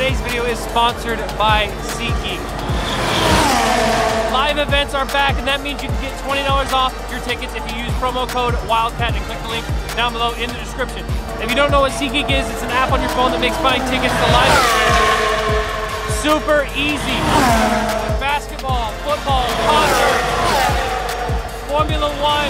Today's video is sponsored by SeatGeek. Live events are back, and that means you can get $20 off your tickets if you use promo code WILDCAT and click the link down below in the description. If you don't know what SeatGeek is, it's an app on your phone that makes buying tickets to live events super easy. Basketball, football, concerts, Formula One,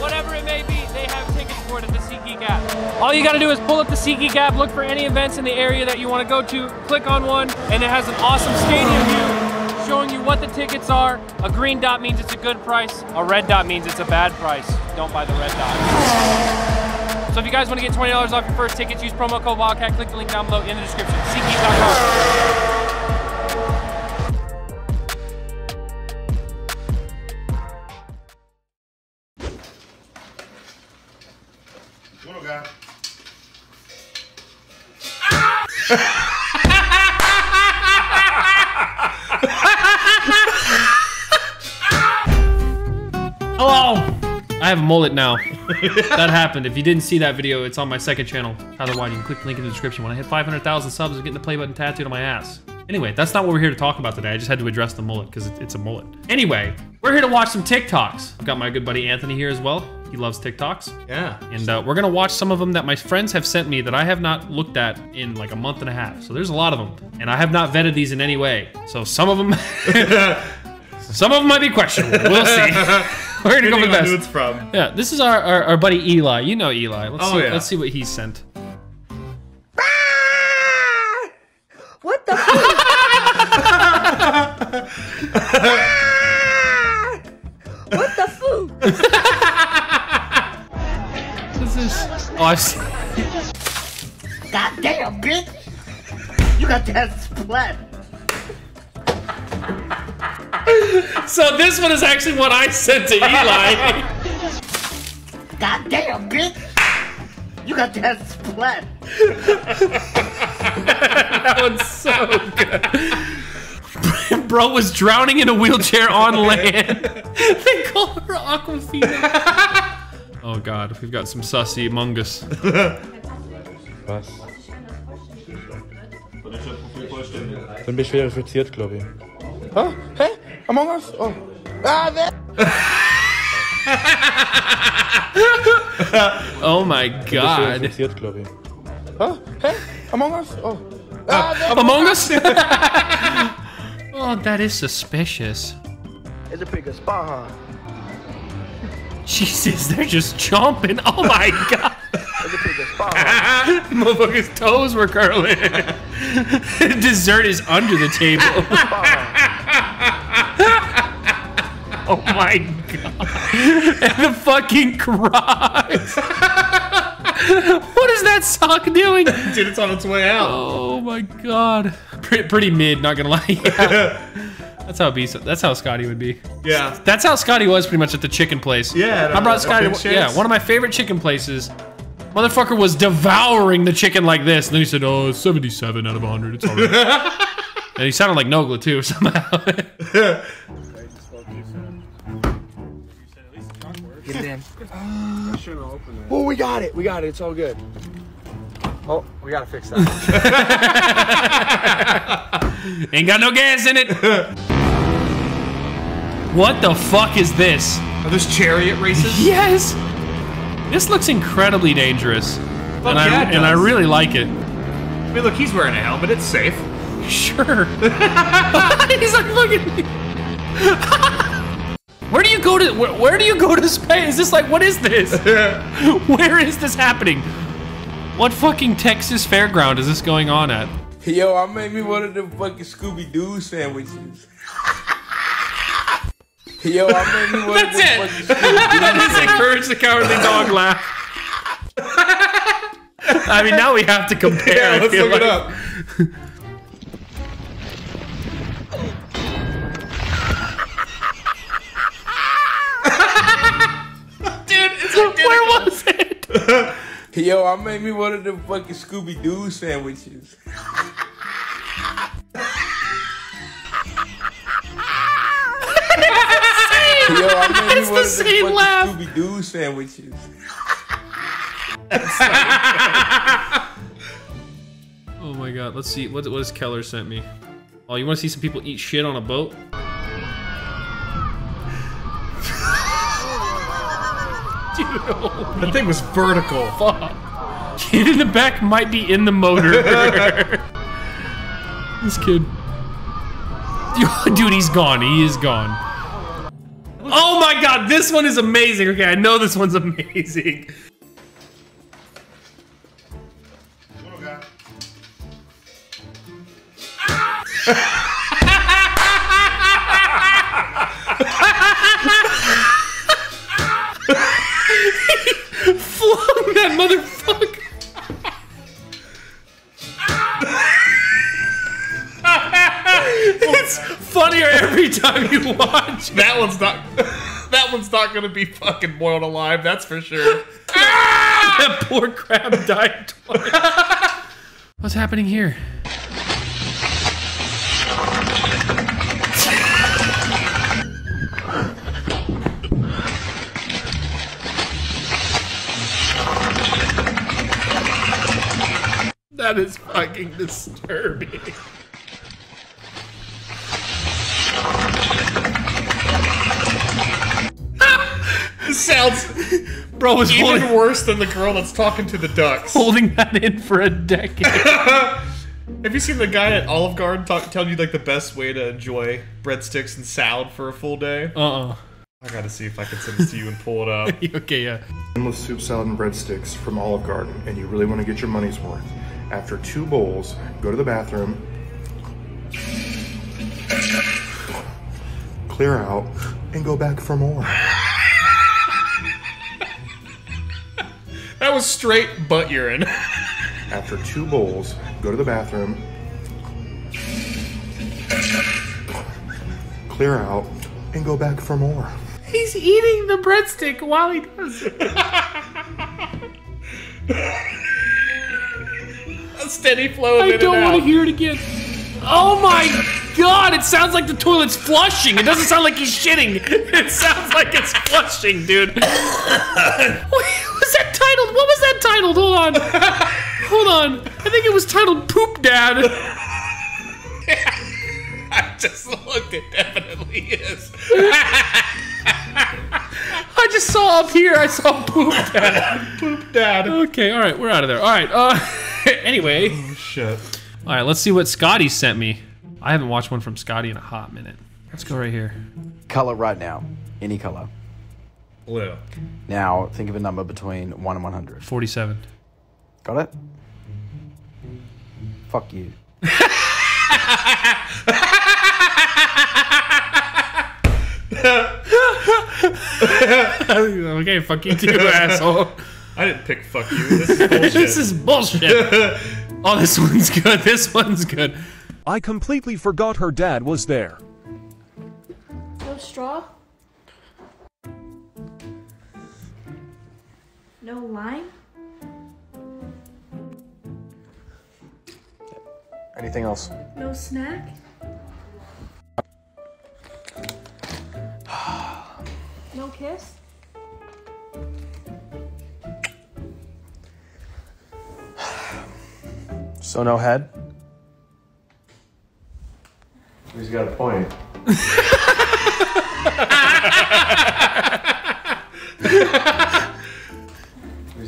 whatever it may be, they have tickets for it at the SeatGeek app. All you gotta do is pull up the SeatGeek app, look for any events in the area that you wanna go to, click on one, and it has an awesome stadium view showing you what the tickets are. A green dot means it's a good price, a red dot means it's a bad price. Don't buy the red dot. So if you guys wanna get $20 off your first tickets, use promo code WILDCAT, click the link down below in the description, SeatGeek.com. I have a mullet now. That happened. If you didn't see that video, it's on my second channel, Tyler Wine. You can click the link in the description. When I hit 500,000 subs, I'm getting the play button tattooed on my ass. Anyway, that's not what we're here to talk about today. I just had to address the mullet because it's a mullet. Anyway, we're here to watch some TikToks. I've got my good buddy Anthony here as well. He loves TikToks. Yeah. And we're gonna watch some of them that my friends have sent me that I have not looked at in like a month and a half. So there's a lot of them. And I have not vetted these in any way. So some of them, some of them might be questionable. We'll see. We're gonna go with best. Who it's from. Yeah, this is our buddy Eli. You know Eli. Let's see what he sent. What the food? What the food? This is awesome. God damn, bitch! You got that splat. So this one is actually what I sent to Eli. God damn, bitch! You got that splat. That one's so good. Bro was drowning in a wheelchair on land. They call her Aquafina. Oh God, we've got some sussy Among Us. Was? Dann bin ich verifiziert, glaube ich. Huh? Hey? Among Us? Oh. Ah, there! Oh my God. Huh? Hey? Among Us? Oh. Ah, Among Us? Oh, that is suspicious. It's a bigger spa, huh? Jesus, they're just chomping. Oh my God. It's a bigger spa, huh? Motherfucker's toes were curling. Dessert is under the table. Oh my God. And the fucking crocs. What is that sock doing? Dude, it's on its way out. Oh my God. Pretty mid, not gonna lie. Yeah. That's how Scotty would be. Yeah. That's how Scotty was pretty much at the chicken place. Yeah. I brought Scotty. Yeah, one of my favorite chicken places. Motherfucker was devouring the chicken like this. And then he said, oh, it's 77 out of 100. It's all right. And he sounded like Nogla too, somehow. Get it in. I shouldn't have opened it. Well, we got it. We got it. It's all good. Oh, we gotta fix that. Ain't got no gas in it. What the fuck is this? Are those chariot races? Yes. This looks incredibly dangerous. Fuck yeah, it does. And I really like it. I mean, look, he's wearing a helmet. It's safe. Sure. He's like, look at me. Where do you go to? Where do you go to space? Is this like, what is this? Where is this happening? What fucking Texas fairground is this going on at? Yo, I made me one of them fucking Scooby-Doo sandwiches. Yo, I made me one of them fucking Scooby-Doo. That is encourage the cowardly dog laugh. I mean, now we have to compare. Yeah, let's look it up. Where was it? Yo, I made me one of them fucking Scooby-Doo sandwiches. Yo, I made me one of them fucking Scooby-Doo sandwiches. Oh my my god. Let's see. What has Keller sent me? Oh, you want to see some people eat shit on a boat? Dude, that thing was vertical. Fuck. Kid in the back might be in the motor. This kid. Dude, he's gone. He is gone. Oh my god, this one is amazing. Okay, I know this one's amazing. He flung that motherfucker. It's funnier every time you watch. That one's not. That one's not gonna be fucking boiled alive. That's for sure. That poor crab died twice. What's happening here? That is fucking disturbing. This sounds, bro, was even worse than the girl that's talking to the ducks. Holding that in for a decade. Have you seen the guy at Olive Garden telling you like the best way to enjoy breadsticks and salad for a full day? Uh-uh. I gotta see if I can send this to you and pull it up. Okay, yeah. Endless soup, salad, and breadsticks from Olive Garden, and you really want to get your money's worth. After 2 bowls, go to the bathroom, clear out, and go back for more. That was straight butt urine. After 2 bowls, go to the bathroom, clear out, and go back for more. He's eating the breadstick while he does it. A steady flow of it. I don't want to hear it again. Oh my god, it sounds like the toilet's flushing. It doesn't sound like he's shitting. It sounds like it's flushing, dude. What was that titled? What was that titled? Hold on. Hold on. I think it was titled Poop Dad. Yeah, I just looked. It definitely is. I just saw up here. I saw Poop Dad. Poop Dad. Okay, all right. We're out of there. All right. Anyway. Oh, shit. All right, let's see what Scotty sent me. I haven't watched one from Scotty in a hot minute. Let's go right here. Color right now. Any color. Blue. Now, think of a number between 1 and 100. 47. Got it? Fuck you. Okay, fuck you too, asshole. I didn't pick fuck you. This is bullshit. This is bullshit. Oh, this one's good. This one's good. I completely forgot her dad was there. No straw? No lime? Anything else? No snack? No kiss? So no head? He's got a point. He's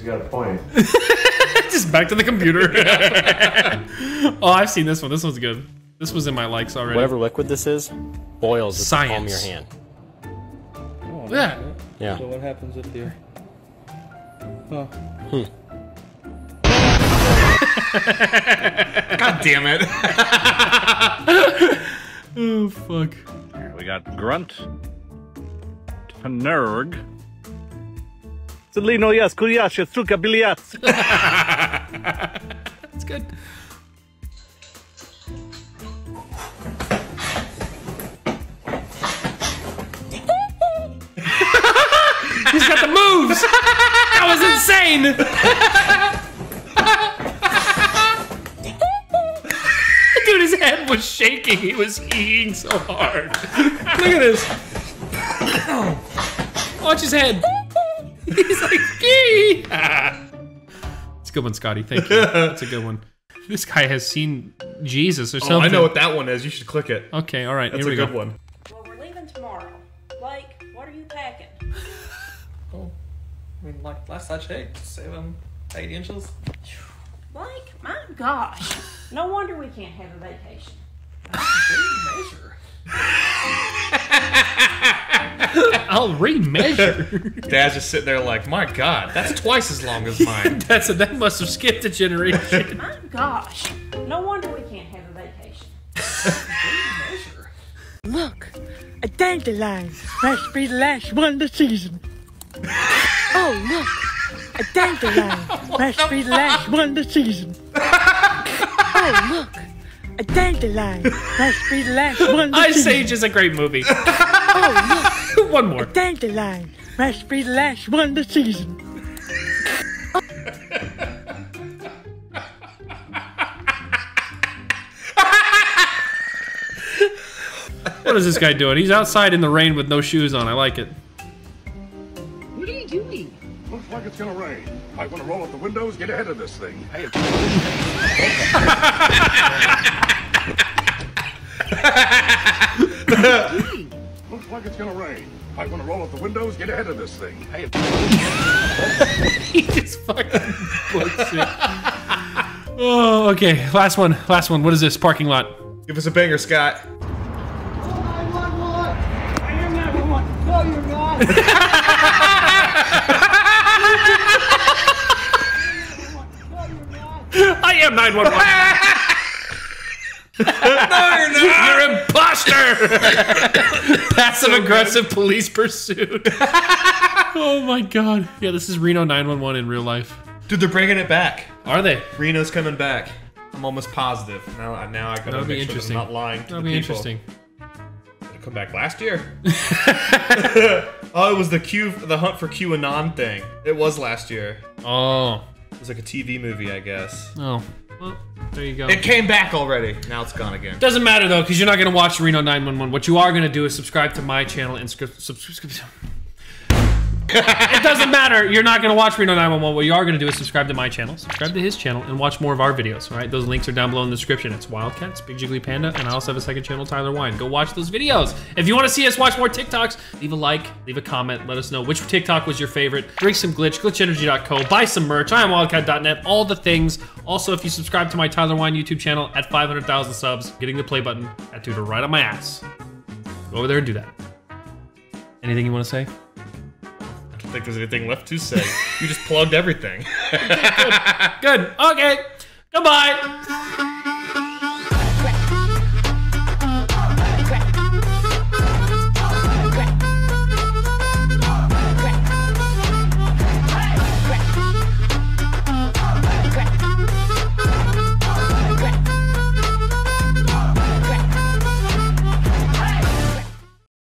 got a point. Just back to the computer. Oh, I've seen this one. This one's good. This was in my likes already. Whatever liquid this is, boils at the palm of your hand. Oh, yeah. Right. Yeah. So what happens if the... Oh. Hmm. God damn it. Oh, fuck. Here we got grunt. Nerg. That's good. He's got the moves. That was insane. Dude, his head was shaking. He was eating so hard. Look at this. Watch his head. He's like, gee. It's a good one, Scotty. Thank you. That's a good one. This guy has seen Jesus or something. Oh, I know what that one is. You should click it. Okay, all right. That's a good one. Well, we're leaving tomorrow. Blake, what are you packing? Oh, I mean, like last I checked, 7, 8 inches. Blake, my gosh. No wonder we can't have a vacation. Remeasure. I'll remeasure. Dad's just sitting there like, my God, that's twice as long as mine. That must have skipped a generation. My gosh, no wonder we can't have a vacation. Remeasure. Look, a dandelion must be the last one this season. Oh look, a dandelion must be the last one this season. Oh look. A dandelion must be the last one this season. Ice Age is a great movie. Oh, look. One more. A dandelion must be the last one this season. Oh. What is this guy doing? He's outside in the rain with no shoes on. I like it. What are you doing? Looks like it's gonna rain. I want to roll up the windows, get ahead of this thing. Hey, looks like it's gonna rain. I want to roll up the windows, get ahead of this thing. Hey, he just fucking puts it. Oh, okay. Last one. Last one. What is this? Parking lot. Give us a banger, Scott. Oh, 911. I am 911. No, you're not. I am 911. No, you're not. You're imposter. Passive aggressive police pursuit. Oh my God. Yeah, this is Reno 911 in real life. Dude, they're bringing it back. Are they? Reno's coming back. I'm almost positive. Now I gotta make sure I'm not lying to the people. That'll be interesting. It'll come back last year. Oh, it was the hunt for QAnon thing. It was last year. Oh. It was like a TV movie, I guess. Oh, well, there you go. It came back already. Now it's gone again. Doesn't matter, though, because you're not going to watch Reno 911. What you are going to do is subscribe to my channel and subscribe. It doesn't matter. You're not going to watch Reno 911. What you are going to do is subscribe to my channel, subscribe to his channel, and watch more of our videos, all right? Those links are down below in the description. It's Wildcats, Big Jiggly Panda, and I also have a second channel, Tyler Wine. Go watch those videos. If you want to see us watch more TikToks, leave a like, leave a comment. Let us know which TikTok was your favorite. Drink some Glitch, glitchenergy.co. Buy some merch, IamWildcat.net, all the things. Also, if you subscribe to my Tyler Wine YouTube channel at 500,000 subs, getting the play button, that dude are right on my ass. Go over there and do that. Anything you want to say? I don't think there's anything left to say. You just plugged everything. Okay, good. Okay. Goodbye.